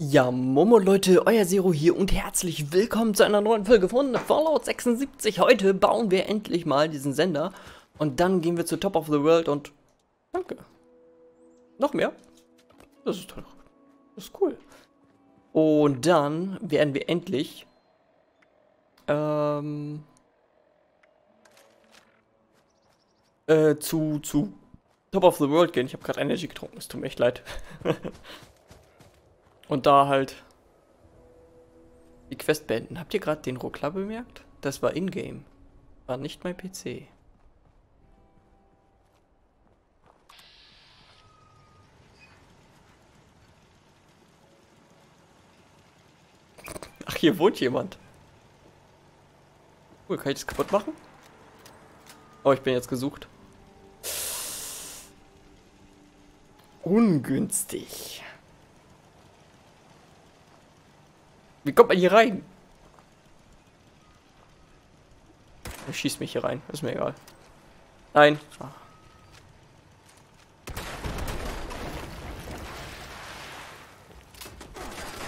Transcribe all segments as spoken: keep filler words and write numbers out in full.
Ja, Momo Leute, euer Zero hier und herzlich willkommen zu einer neuen Folge von Fallout sechsundsiebzig. Heute bauen wir endlich mal diesen Sender und dann gehen wir zu Top of the World und danke. Noch mehr? Das ist toll. Das ist cool. Und dann werden wir endlich ähm, äh, zu, zu Top of the World gehen. Ich habe gerade Energy getrunken, es tut mir echt leid. Und da halt die Quest beenden. Habt ihr gerade den Ruckler bemerkt? Das war in-game. War nicht mein P C. Ach, hier wohnt jemand. Cool, kann ich das kaputt machen? Oh, ich bin jetzt gesucht. Ungünstig. Wie kommt man hier rein? Er schießt mich hier rein. Ist mir egal. Nein. Ach.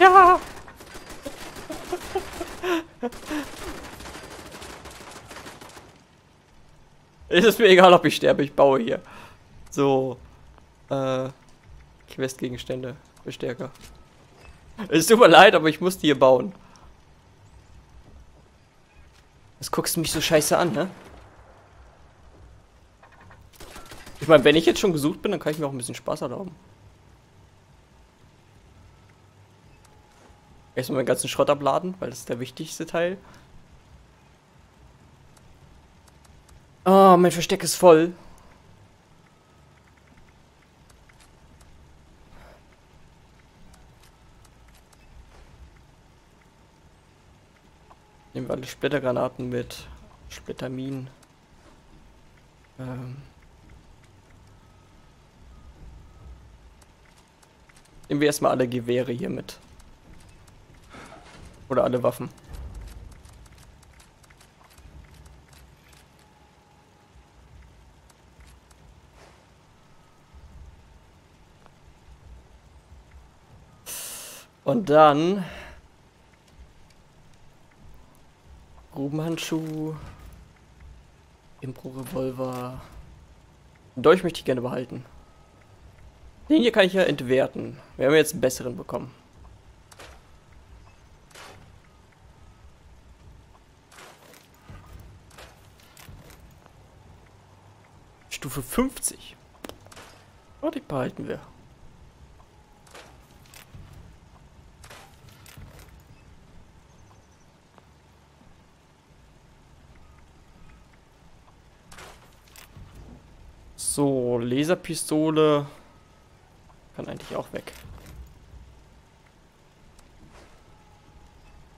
Ja! Es ist mir egal, ob ich sterbe. Ich baue hier. So. Äh. Questgegenstände. Bestärker. Es tut mir leid, aber ich musste hier bauen. Was guckst du mich so scheiße an, ne? Ich meine, wenn ich jetzt schon gesucht bin, dann kann ich mir auch ein bisschen Spaß erlauben. Erstmal meinen ganzen Schrott abladen, weil das ist der wichtigste Teil. Oh, mein Versteck ist voll. Nehmen wir alle Splittergranaten mit, Splitterminen. Ähm. Nehmen wir erstmal alle Gewehre hier mit. Oder alle Waffen. Und dann... Grubenhandschuh, Impro-Revolver. Dolch möchte ich gerne behalten. Den hier kann ich ja entwerten. Wir haben jetzt einen besseren bekommen. Stufe fünfzig. Und die behalten wir. So, Laserpistole kann eigentlich auch weg.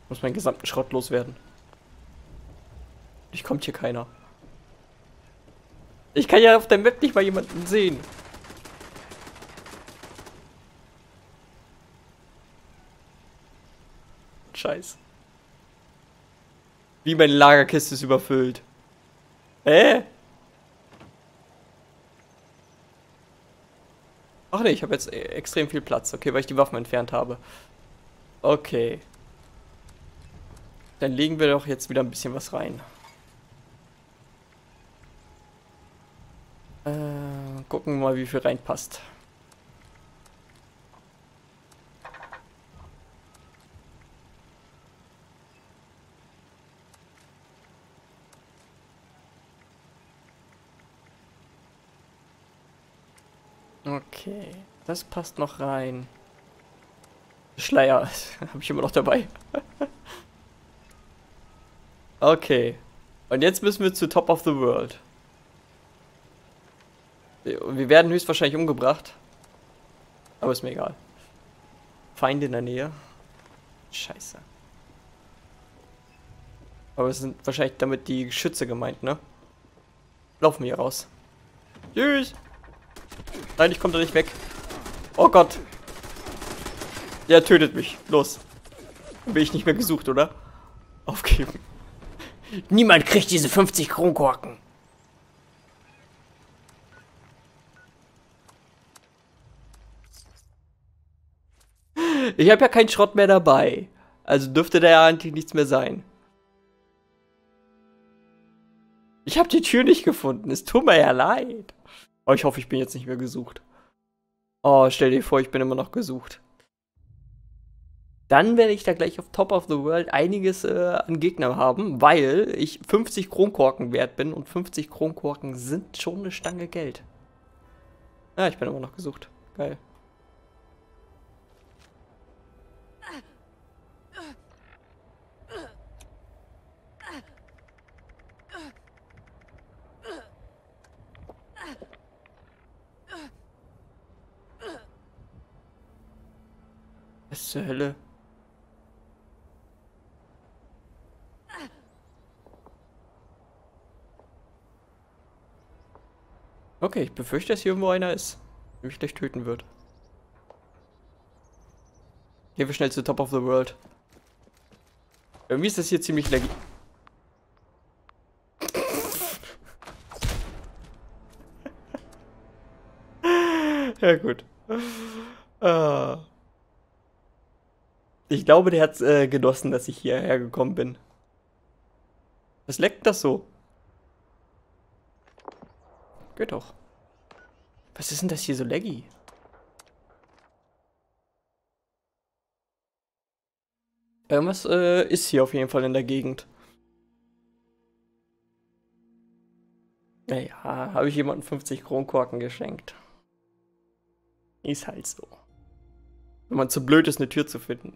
Muss meinen gesamten Schrott loswerden. Ich kommt hier keiner. Ich kann ja auf der Map nicht mal jemanden sehen. Scheiß. Wie meine Lagerkiste ist überfüllt. Hä? Ach ne, ich habe jetzt extrem viel Platz. Okay, weil ich die Waffen entfernt habe. Okay. Dann legen wir doch jetzt wieder ein bisschen was rein. Äh, gucken wir mal, wie viel reinpasst. Okay, das passt noch rein. Schleier habe ich immer noch dabei. Okay, und jetzt müssen wir zu Top of the World. Wir werden höchstwahrscheinlich umgebracht. Aber ist mir egal. Feinde in der Nähe. Scheiße. Aber es sind wahrscheinlich damit die Geschütze gemeint, ne? Laufen wir hier raus. Tschüss! Nein, ich komme da nicht weg. Oh Gott. Der tötet mich. Los. Bin ich nicht mehr gesucht, oder? Aufgeben. Niemand kriegt diese fünfzig Kronkorken. Ich habe ja keinen Schrott mehr dabei. Also dürfte da ja eigentlich nichts mehr sein. Ich habe die Tür nicht gefunden. Es tut mir ja leid. Aber ich hoffe, ich bin jetzt nicht mehr gesucht. Oh, stell dir vor, ich bin immer noch gesucht. Dann werde ich da gleich auf Top of the World einiges äh, an Gegnern haben, weil ich fünfzig Kronkorken wert bin und fünfzig Kronkorken sind schon eine Stange Geld. Ah, ich bin immer noch gesucht. Geil. Was zur Hölle? Okay, ich befürchte, dass hier irgendwo einer ist, der mich gleich töten wird. Gehen wir schnell zu Top of the World. Irgendwie ist das hier ziemlich laggy. Ja gut. Ah. Ich glaube, der hat es äh, genossen, dass ich hierher gekommen bin. Was leckt das so? Geht doch. Was ist denn das hier so laggy? Irgendwas äh, ist hier auf jeden Fall in der Gegend. Naja, habe ich jemanden fünfzig Kronkorken geschenkt. Ist halt so. Wenn man zu blöd ist, eine Tür zu finden.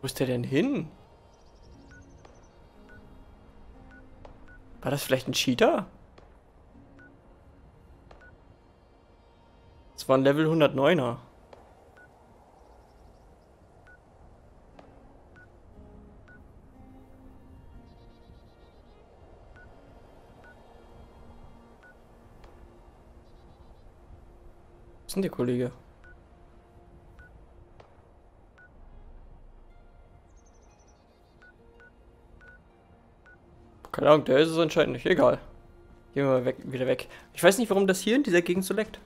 Wo ist der denn hin? War das vielleicht ein Cheater? Das war ein Level hundertneuner. Was ist denn der Kollege? Keine Ahnung, der ist es anscheinend nicht. Egal. Gehen wir mal weg, wieder weg. Ich weiß nicht, warum das hier in dieser Gegend so leckt.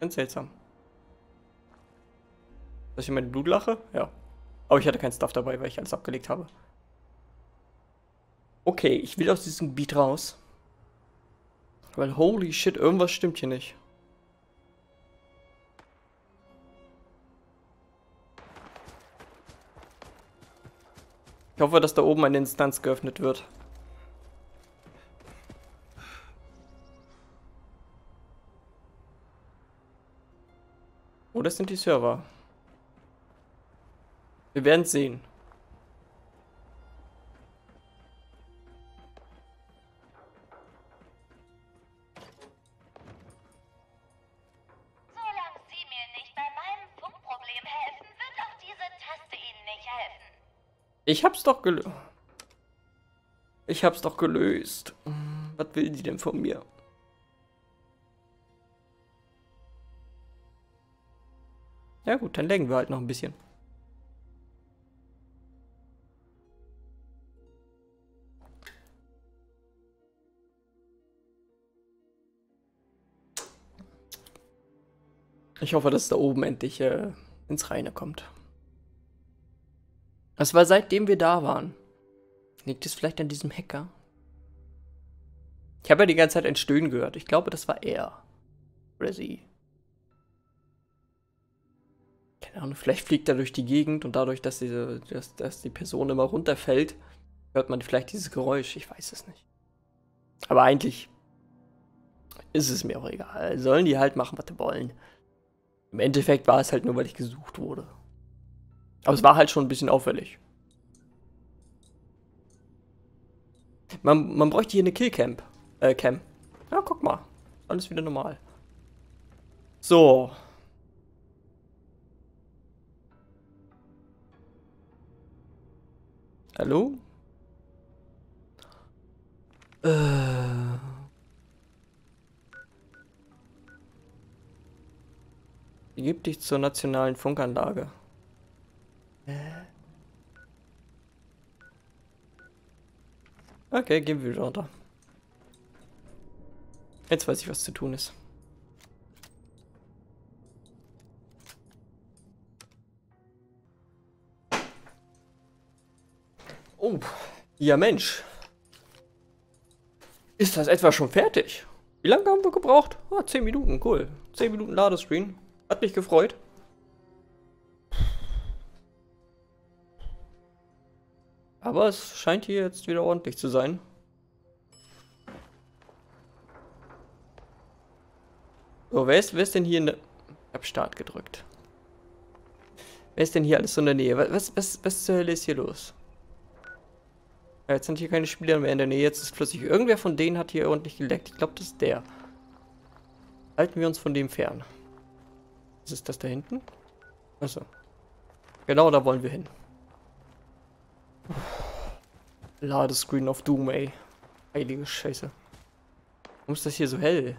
Ganz seltsam. Ist das hier meine Blutlache? Ja. Aber ich hatte keinen Stuff dabei, weil ich alles abgelegt habe. Okay, ich will aus diesem Gebiet raus. Weil holy shit, irgendwas stimmt hier nicht. Ich hoffe, dass da oben eine Instanz geöffnet wird. Oh, das sind die Server. Wir werden es sehen. Solange Sie mir nicht bei meinem Funkproblem helfen, wird auch diese Taste Ihnen nicht helfen. Ich hab's doch gelöst. Ich hab's doch gelöst. Was will die denn von mir? Ja gut, dann legen wir halt noch ein bisschen. Ich hoffe, dass es da oben endlich äh, ins Reine kommt. Das war seitdem wir da waren. Liegt es vielleicht an diesem Hacker? Ich habe ja die ganze Zeit ein Stöhnen gehört. Ich glaube, das war er. Oder sie. Keine Ahnung, vielleicht fliegt er durch die Gegend und dadurch, dass, diese, dass, dass die Person immer runterfällt, hört man vielleicht dieses Geräusch. Ich weiß es nicht. Aber eigentlich ist es mir auch egal. Sollen die halt machen, was sie wollen. Im Endeffekt war es halt nur, weil ich gesucht wurde. Aber es war halt schon ein bisschen auffällig. Man, man bräuchte hier eine Killcam. Äh, Cam. Ja, guck mal. Alles wieder normal. So. Hallo? Äh. Begib dich zur nationalen Funkanlage. Okay, gehen wir wieder runter. Jetzt weiß ich, was zu tun ist. Oh, ja Mensch. Ist das etwa schon fertig? Wie lange haben wir gebraucht? Ah, zehn Minuten, cool. zehn Minuten Ladescreen. Hat mich gefreut. Aber es scheint hier jetzt wieder ordentlich zu sein. So, wer ist, wer ist denn hier in der... Ich hab Start gedrückt. Wer ist denn hier alles so in der Nähe? Was, was, was zur Hölle ist hier los? Ja, jetzt sind hier keine Spieler mehr in der Nähe. Jetzt ist plötzlich irgendwer von denen hat hier ordentlich geleckt. Ich glaube, das ist der. Halten wir uns von dem fern. Was ist das da hinten? Achso. Genau, da wollen wir hin. Ladescreen auf Doom, ey. Heilige Scheiße. Warum ist das hier so hell?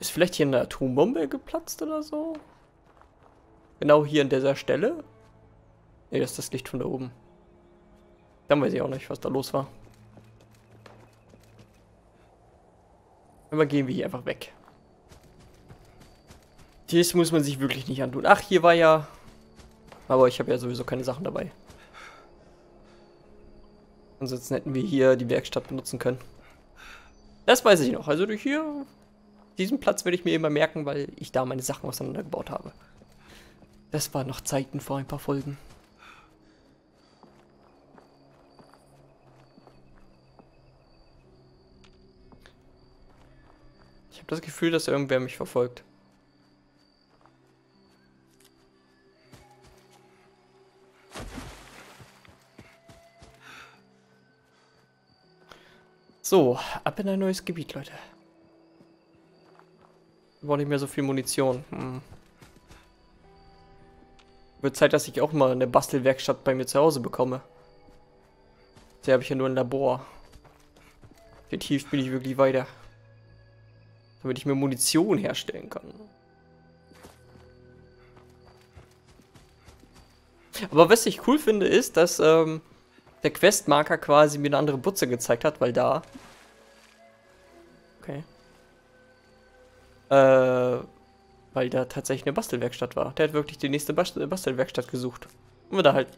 Ist vielleicht hier eine Atombombe geplatzt oder so? Genau hier an dieser Stelle? Ne, das ist das Licht von da oben. Dann weiß ich auch nicht, was da los war. Aber gehen wir hier einfach weg. Das muss man sich wirklich nicht antun. Ach, hier war ja... Aber ich habe ja sowieso keine Sachen dabei. Ansonsten hätten wir hier die Werkstatt benutzen können. Das weiß ich noch. Also durch hier... Diesen Platz werde ich mir immer merken, weil ich da meine Sachen auseinandergebaut habe. Das waren noch Zeiten vor ein paar Folgen. Ich habe das Gefühl, dass irgendwer mich verfolgt. So, ab in ein neues Gebiet, Leute. Ich brauche nicht mehr so viel Munition. Hm. Wird Zeit, dass ich auch mal eine Bastelwerkstatt bei mir zu Hause bekomme. Hier habe ich ja nur ein Labor. Tief bin ich wirklich weiter. Damit ich mir Munition herstellen kann. Aber was ich cool finde, ist, dass ähm, der Questmarker quasi mir eine andere Butze gezeigt hat, weil da... Okay. Äh, weil da tatsächlich eine Bastelwerkstatt war. Der hat wirklich die nächste Bastel Bastelwerkstatt gesucht. Und wenn da halt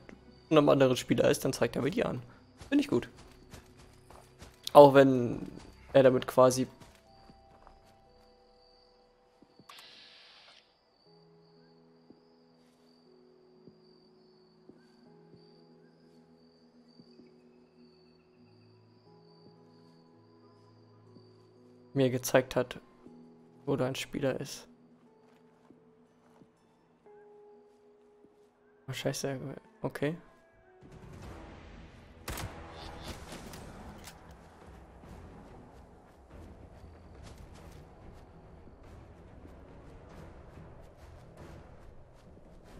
ein anderer Spieler ist, dann zeigt er mir die an. Finde ich gut. Auch wenn er damit quasi... mir gezeigt hat, wo da ein Spieler ist. Oh, scheiße, okay.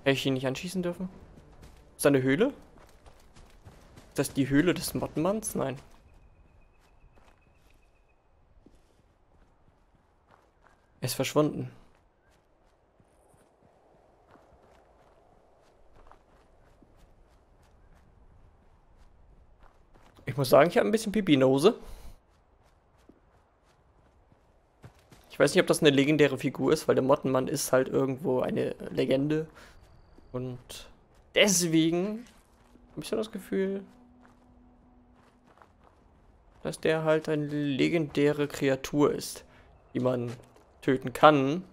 Hätte ich ihn nicht anschießen dürfen? Ist da eine Höhle? Ist das die Höhle des Mothmans? Nein. Er ist verschwunden. Ich muss sagen, ich habe ein bisschen Pipi in der Hose. Ich weiß nicht, ob das eine legendäre Figur ist, weil der Mothman ist halt irgendwo eine Legende. Und deswegen habe ich so das Gefühl, dass der halt eine legendäre Kreatur ist, die man töten kann.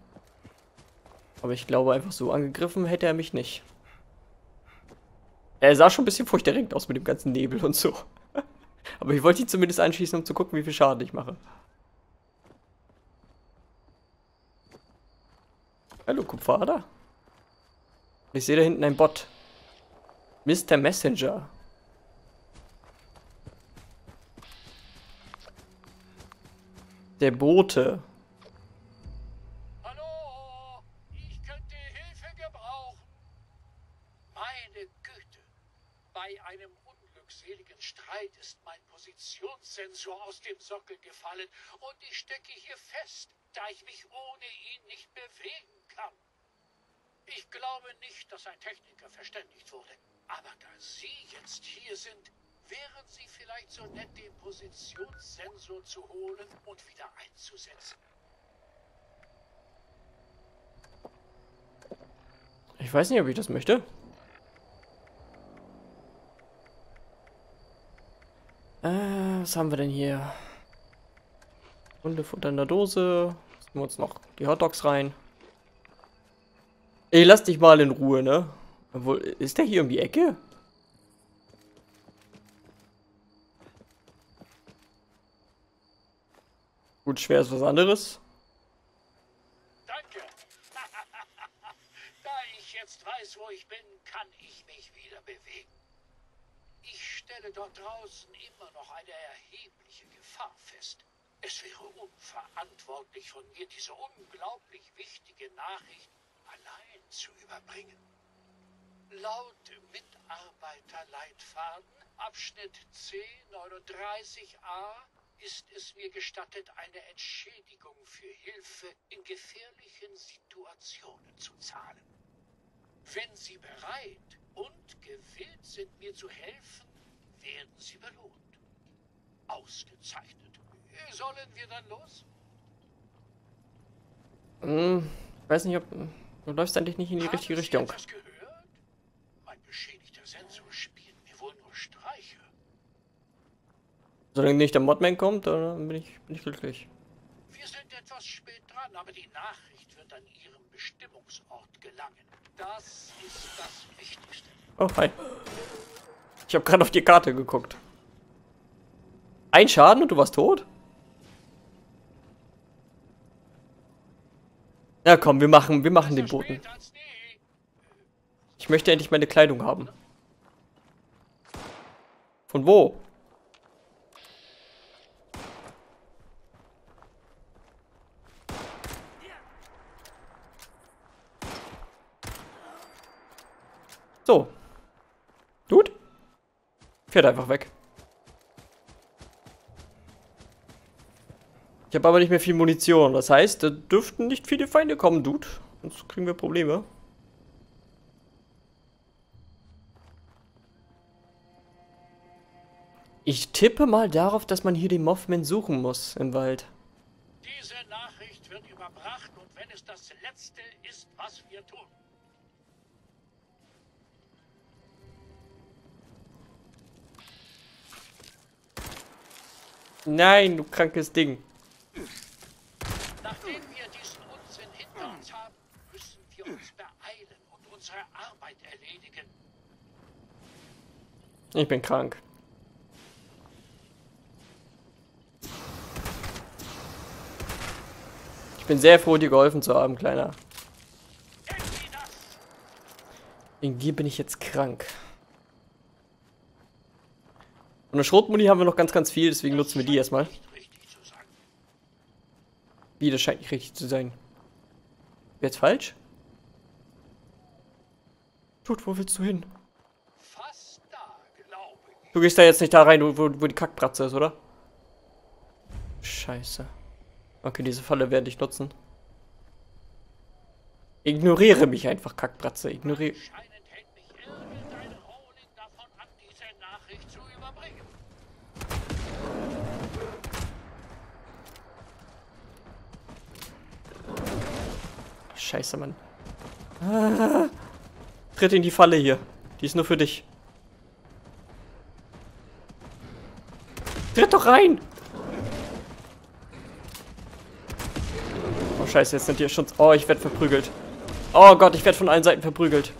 Aber ich glaube, einfach so angegriffen hätte er mich nicht. Er sah schon ein bisschen furchterregend aus mit dem ganzen Nebel und so. Aber ich wollte ihn zumindest anschießen, um zu gucken, wie viel Schaden ich mache. Hallo, Kupferader. Ich sehe da hinten einen Bot. Mister Messenger. Der Bote. Bei einem unglückseligen Streit Zeit ist mein Positionssensor aus dem Sockel gefallen und ich stecke hier fest, da ich mich ohne ihn nicht bewegen kann. Ich glaube nicht, dass ein Techniker verständigt wurde, aber da Sie jetzt hier sind, wären Sie vielleicht so nett, den Positionssensor zu holen und wieder einzusetzen. Ich weiß nicht, ob ich das möchte. Äh, was haben wir denn hier? Hundefutter in der Dose. Jetzt nehmen wir uns noch die Hotdogs rein. Ey, lass dich mal in Ruhe, ne? Obwohl, ist der hier um die Ecke? Gut, schwer ist was anderes. Danke. Da ich jetzt weiß, wo ich bin, kann ich mich wieder bewegen. Ich stelle dort draußen immer noch eine erhebliche Gefahr fest. Es wäre unverantwortlich von mir, diese unglaublich wichtige Nachricht allein zu überbringen. Laut Mitarbeiterleitfaden, Abschnitt C neununddreißig a, ist es mir gestattet, eine Entschädigung für Hilfe in gefährlichen Situationen zu zahlen. Wenn Sie bereit und gewillt sind, mir zu helfen, werden Sie belohnt. Ausgezeichnet. Sollen wir dann los? Hm, ich weiß nicht, ob... Du läufst eigentlich nicht in die richtige Richtung. Haben Sie etwas gehört? Mein beschädigter Sensor spielt mir wohl nur Streiche. Solange nicht der Mothman kommt, dann bin ich, bin ich glücklich. Wir sind etwas spät dran, aber die Nachricht wird an Ihrem Bestimmungsort gelangen. Das ist das Wichtigste. Oh, hi. Ich habe gerade auf die Karte geguckt. Ein Schaden und du warst tot? Na komm, wir machen, wir machen den Boten. Ich möchte endlich meine Kleidung haben. Von wo? So. Gut. Fährt einfach weg. Ich habe aber nicht mehr viel Munition. Das heißt, da dürften nicht viele Feinde kommen, Dude. Sonst kriegen wir Probleme. Ich tippe mal darauf, dass man hier den Mothman suchen muss im Wald. Diese Nachricht wird überbracht und wenn es das Letzte ist, was wir tun. Nein, du krankes Ding. Nachdem wir diesen Unsinn hinter uns haben, müssen wir uns beeilen und unsere Arbeit erledigen. Ich bin krank. Ich bin sehr froh, dir geholfen zu haben, Kleiner. In dir bin ich jetzt krank. Und eine Schrotmuni haben wir noch ganz, ganz viel, deswegen nutzen wir die erstmal. Wie, das scheint nicht richtig zu sein. Wäre jetzt falsch? Dude, wo willst du hin? Fast da, glaube ich. Du gehst da jetzt nicht da rein, wo, wo die Kackbratze ist, oder? Scheiße. Okay, diese Falle werde ich nutzen. Ignoriere mich einfach, Kackbratze. Ignoriere... Scheiße, Mann. Ah, tritt in die Falle hier. Die ist nur für dich. Tritt doch rein! Oh, Scheiße, jetzt sind hier schon... Oh, ich werde verprügelt. Oh Gott, ich werde von allen Seiten verprügelt.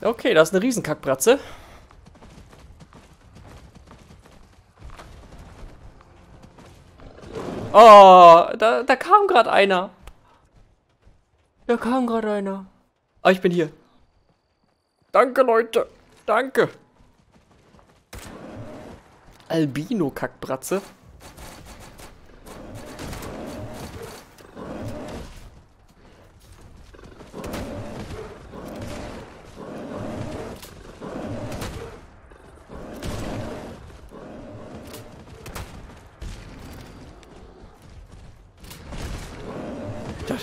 Okay, da ist eine Riesenkackbratze. Oh, da, da kam gerade einer. Da kam gerade einer. Ah, ich bin hier. Danke, Leute. Danke. Albino-Kackbratze.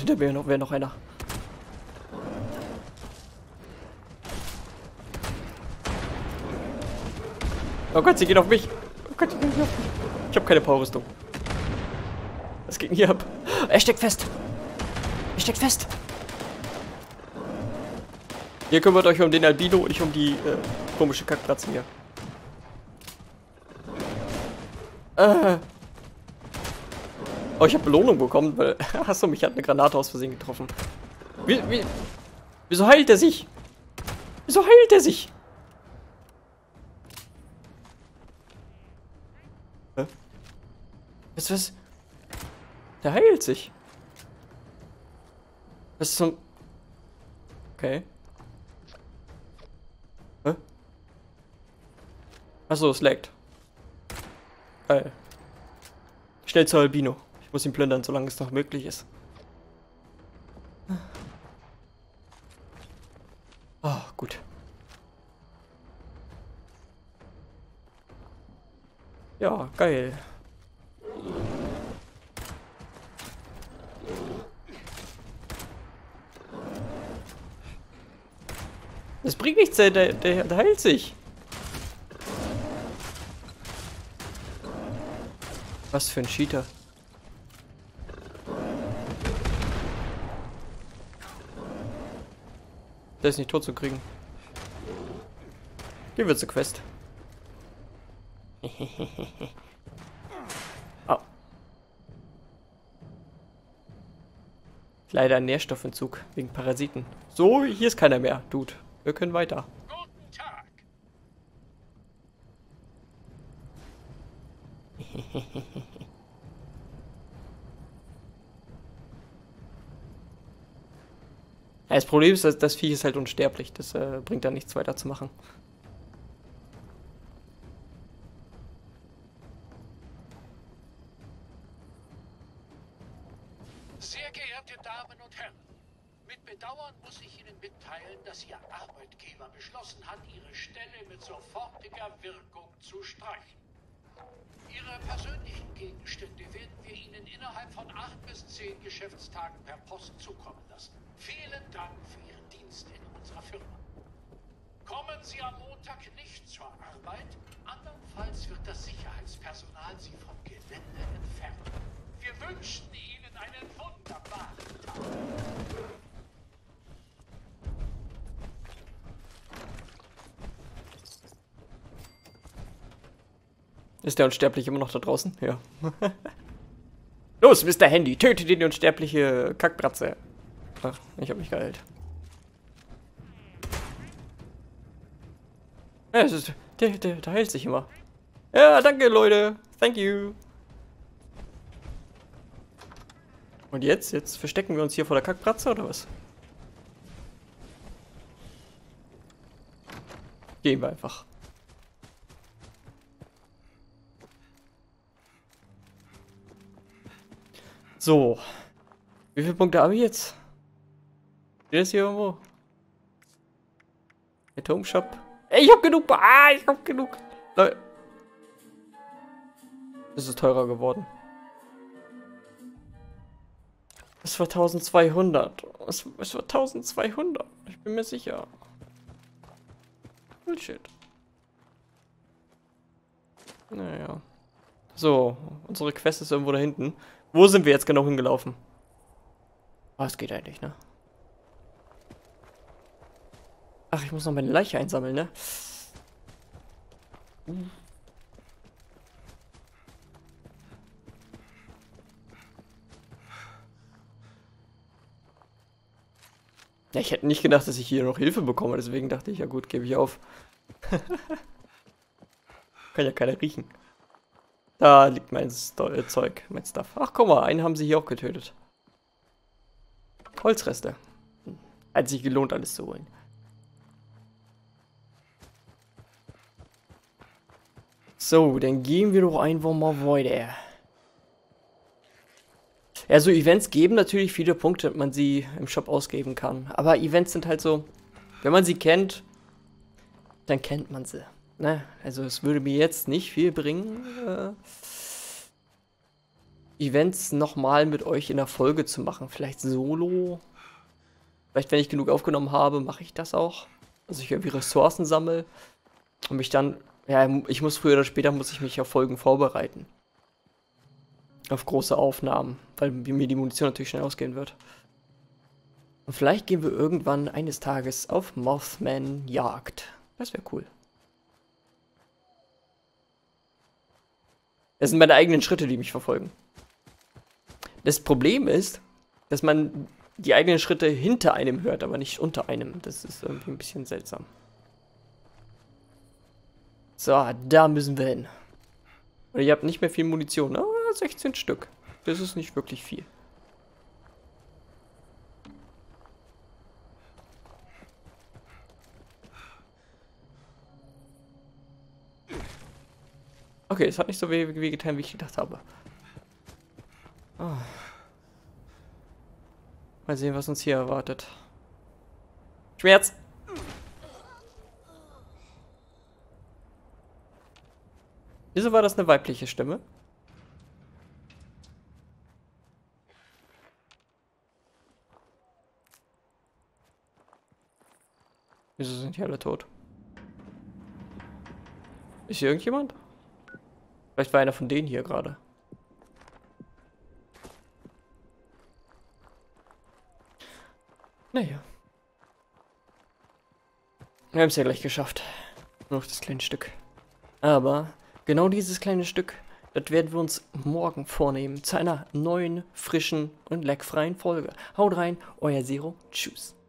hinter mir noch, wäre noch einer. Oh Gott, sie gehen auf mich. Oh Gott, sie gehen auf mich. Ich habe keine Power-Rüstung. Was geht denn hier ab? Er steckt fest. Er steckt fest. Ihr kümmert euch um den Albino und ich um die äh, komische Kackbratzen hier. Äh. Oh, ich habe Belohnung bekommen, weil... Achso, mich hat eine Granate aus Versehen getroffen. Wie, wie, wieso heilt er sich? Wieso heilt er sich? Hä? Was, was? Der heilt sich. Was ist so... Okay. Hä? Achso, es laggt. Geil. Schnell zur Albino. Ich muss ihn plündern, solange es noch möglich ist. Ah, oh, gut. Ja, geil. Das bringt nichts, der, der, der heilt sich. Was für ein Cheater. Der ist nicht tot zu kriegen. Gehen wir zur Quest. Oh. Leider ein Nährstoffentzug wegen Parasiten. So, hier ist keiner mehr, Dude. Wir können weiter. Guten Tag. Ja, das Problem ist, dass das Vieh ist halt unsterblich. Das äh, bringt da nichts weiter zu machen. Sehr geehrte Damen und Herren, mit Bedauern muss ich Ihnen mitteilen, dass Ihr Arbeitgeber beschlossen hat, Ihre Stelle mit sofortiger Wirkung zu streichen. Ihre persönlichen Gegenstände werden wir Ihnen innerhalb von acht bis zehn Geschäftstagen per Post zukommen lassen. Vielen Dank für Ihren Dienst in unserer Firma. Kommen Sie am Montag nicht zur Arbeit, andernfalls wird das Sicherheitspersonal Sie vom Gelände entfernen. Wir wünschen Ihnen einen wunderbaren Tag. Ist der Unsterbliche immer noch da draußen? Ja. Los, Mister Handy, töte den unsterbliche Kackbratze. Ach, ich hab mich geheilt. Ja, es ist, der, der, der heilt sich immer. Ja, danke, Leute. Thank you. Und jetzt? Jetzt verstecken wir uns hier vor der Kackbratze, oder was? Gehen wir einfach. So. Wie viele Punkte habe ich jetzt? Der ist hier irgendwo. Atomic Shop. Ey, ich habe genug. Ah, ich habe genug. Leute. Das ist teurer geworden. Es war zwölfhundert. Es war zwölfhundert. Ich bin mir sicher. Bullshit. Naja. So, unsere Quest ist irgendwo da hinten. Wo sind wir jetzt genau hingelaufen? Ah, es geht eigentlich, ne? Ach, ich muss noch meine Leiche einsammeln, ne? Hm. Ja, ich hätte nicht gedacht, dass ich hier noch Hilfe bekomme, deswegen dachte ich, ja gut, gebe ich auf. Kann ja keiner riechen. Da liegt mein Sto- Zeug, mein Stuff. Ach, guck mal, einen haben sie hier auch getötet. Holzreste. Hat sich gelohnt, alles zu holen. So, dann gehen wir doch einfach mal weiter. Ja, so Events geben natürlich viele Punkte, dass man sie im Shop ausgeben kann. Aber Events sind halt so, wenn man sie kennt, dann kennt man sie. Na, also es würde mir jetzt nicht viel bringen, äh, Events nochmal mit euch in der Folge zu machen. Vielleicht solo. Vielleicht, wenn ich genug aufgenommen habe, mache ich das auch. Also ich irgendwie Ressourcen sammle. Und mich dann, ja, ich muss früher oder später, muss ich mich auf Folgen vorbereiten. Auf große Aufnahmen, weil mir die Munition natürlich schnell ausgehen wird. Und vielleicht gehen wir irgendwann eines Tages auf Mothman Jagd. Das wäre cool. Das sind meine eigenen Schritte, die mich verfolgen. Das Problem ist, dass man die eigenen Schritte hinter einem hört, aber nicht unter einem. Das ist irgendwie ein bisschen seltsam. So, da müssen wir hin. Und ihr habt nicht mehr viel Munition. Ah, sechzehn Stück. Das ist nicht wirklich viel. Okay, es hat nicht so weh, weh getan, wie ich gedacht habe. Oh. Mal sehen, was uns hier erwartet. Schmerz! Wieso war das eine weibliche Stimme? Wieso sind hier alle tot? Ist hier irgendjemand? Vielleicht war einer von denen hier gerade. Naja. Wir haben es ja gleich geschafft. Nur noch das kleine Stück. Aber genau dieses kleine Stück, das werden wir uns morgen vornehmen. Zu einer neuen, frischen und leckfreien Folge. Haut rein, euer Zero. Tschüss.